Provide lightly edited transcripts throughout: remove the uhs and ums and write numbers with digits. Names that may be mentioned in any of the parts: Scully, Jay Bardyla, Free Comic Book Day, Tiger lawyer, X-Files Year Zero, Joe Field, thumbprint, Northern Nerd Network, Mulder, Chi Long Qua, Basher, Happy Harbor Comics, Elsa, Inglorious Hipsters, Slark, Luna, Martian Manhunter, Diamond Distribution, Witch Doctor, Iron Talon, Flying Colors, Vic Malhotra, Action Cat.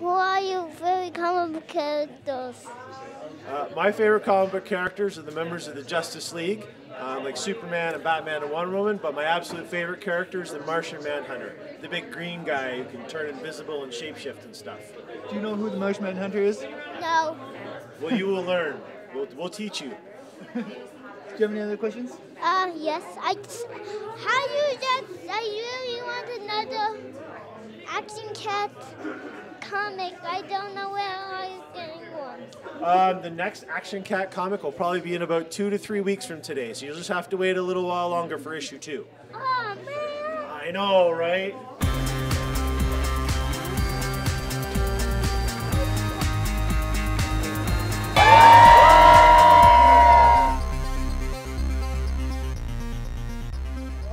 Who are your favorite comic book characters? My favorite comic book characters are the members of the Justice League, like Superman and Batman and Wonder Woman, but my absolute favorite character is the Martian Manhunter, the big green guy who can turn invisible and shapeshift and stuff. Do you know who the Martian Manhunter is? No. Well, you will learn. We'll teach you. Do you have any other questions? Yes. I really want another Action Cat comic. I don't know where I was getting one. The next Action Cat comic will probably be in about 2 to 3 weeks from today, so you'll just have to wait a little while longer for issue 2. Oh, man. I know, right?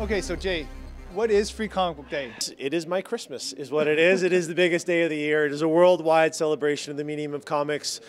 Okay, so Jay, what is Free Comic Book Day? It is my Christmas, is what it is. It is the biggest day of the year. It is a worldwide celebration of the medium of comics.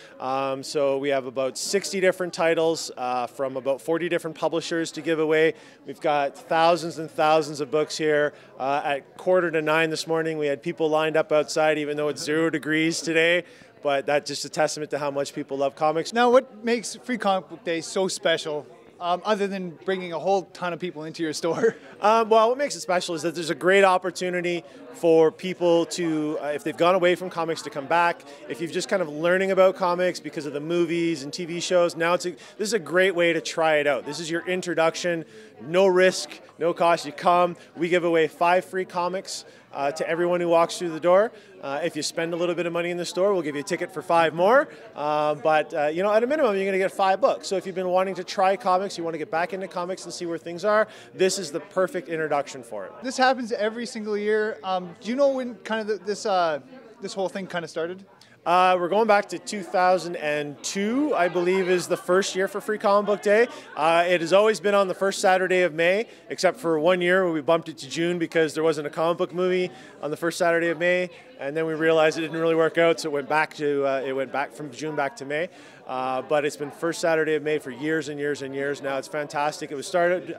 So we have about 60 different titles from about 40 different publishers to give away. We've got thousands and thousands of books here. At 8:45 this morning, we had people lined up outside, even though it's 0 degrees today. But that's just a testament to how much people love comics. Now, what makes Free Comic Book Day so special? Other than bringing a whole ton of people into your store? Well, what makes it special is that there's a great opportunity for people to, if they've gone away from comics, to come back. If you've just kind of learning about comics because of the movies and TV shows, now this is a great way to try it out. This is your introduction, no risk, no cost. You come, we give away 5 free comics to everyone who walks through the door. If you spend a little bit of money in the store, we'll give you a ticket for 5 more. But you know, at a minimum, you're going to get 5 books. So if you've been wanting to try comics, you want to get back into comics and see where things are, this is the perfect introduction for it. This happens every single year. Do you know when kind of this whole thing kind of started? We're going back to 2002, I believe, is the first year for Free Comic Book Day. It has always been on the first Saturday of May, except for one year where we bumped it to June because there wasn't a comic book movie on the first Saturday of May, and then we realized it didn't really work out, so it went back to from June back to May. But it's been first Saturday of May for years and years and years now. It's fantastic. It was started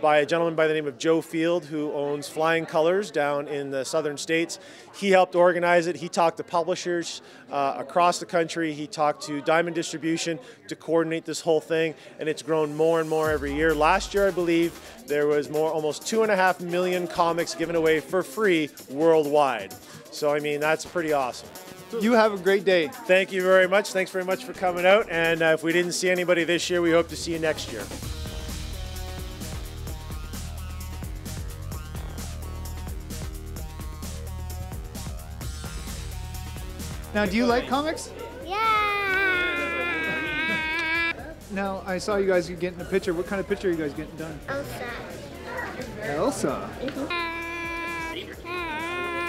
by a gentleman by the name of Joe Field, who owns Flying Colors down in the southern states. He helped organize it. He talked to publishers across the country. He talked to Diamond Distribution to coordinate this whole thing, and it's grown more and more every year. Last year, I believe, there was almost 2.5 million comics given away for free worldwide. So, I mean, that's pretty awesome. You have a great day. Thank you very much. Thanks very much for coming out. And if we didn't see anybody this year, we hope to see you next year. Now, do you like comics? Yeah. Now, I saw you guys getting a picture. What kind of picture are you guys getting done? Elsa. Elsa? Mm-hmm.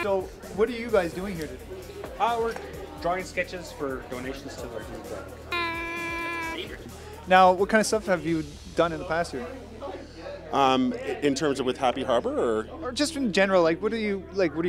So, what are you guys doing here today? We're drawing sketches for donations to the group. Now, what kind of stuff have you done in the past year? In terms of with Happy Harbor, or just in general, like what are you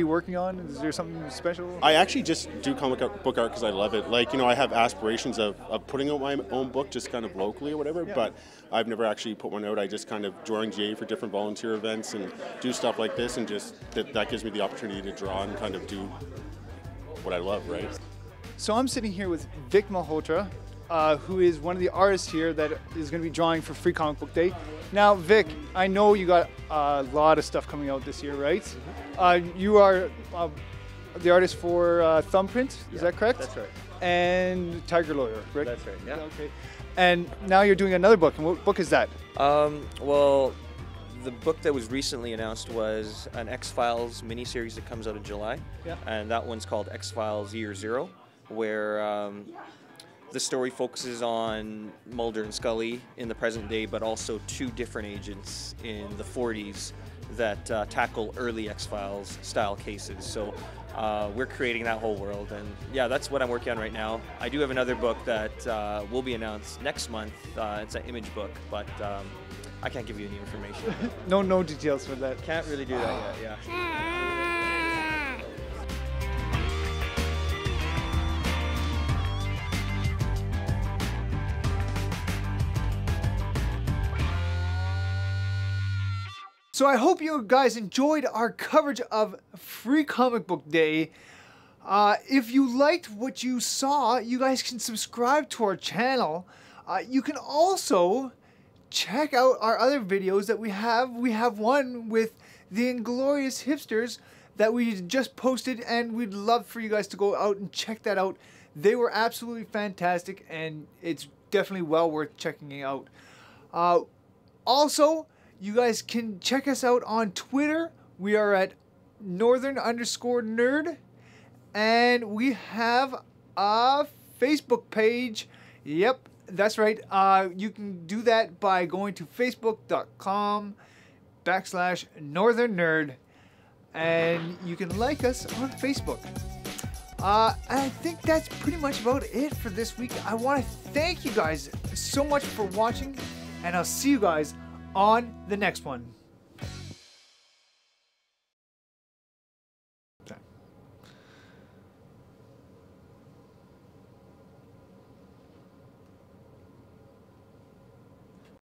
working on? Is there something special? I actually just do comic book art because I love it. Like, you know, I have aspirations of putting out my own book, just kind of locally or whatever. Yeah. But I've never actually put one out. I just kind of join GA for different volunteer events and do stuff like this, and just that gives me the opportunity to draw and kind of do what I love, right? So I'm sitting here with Vic Malhotra, who is one of the artists here that is going to be drawing for Free Comic Book Day. Now, Vic, I know you got a lot of stuff coming out this year, right? Mm-hmm. You are the artist for Thumbprint, is that correct? That's right. And Tiger Lawyer, right? That's right, yeah. Okay. And now you're doing another book, and what book is that? Well, the book that was recently announced was an X-Files miniseries that comes out in July, and that one's called X-Files Year Zero, where the story focuses on Mulder and Scully in the present day, but also 2 different agents in the 40s that tackle early X-Files style cases. So we're creating that whole world, and yeah, that's what I'm working on right now. I do have another book that will be announced next month. It's an image book, but I can't give you any information. No details for that. Can't really do that yet, yeah. So I hope you guys enjoyed our coverage of Free Comic Book Day. If you liked what you saw, you guys can subscribe to our channel. You can also check out our other videos that we have. We have one with the Inglorious Hipsters that we just posted, and we'd love for you guys to go out and check that out. They were absolutely fantastic, and it's definitely well worth checking out. Also, you guys can check us out on Twitter. We are at northern_nerd, and we have a Facebook page. Yep, that's right. You can do that by going to facebook.com/northernnerd, and you can like us on Facebook. I think that's pretty much about it for this week. I want to thank you guys so much for watching, and I'll see you guys on the next one.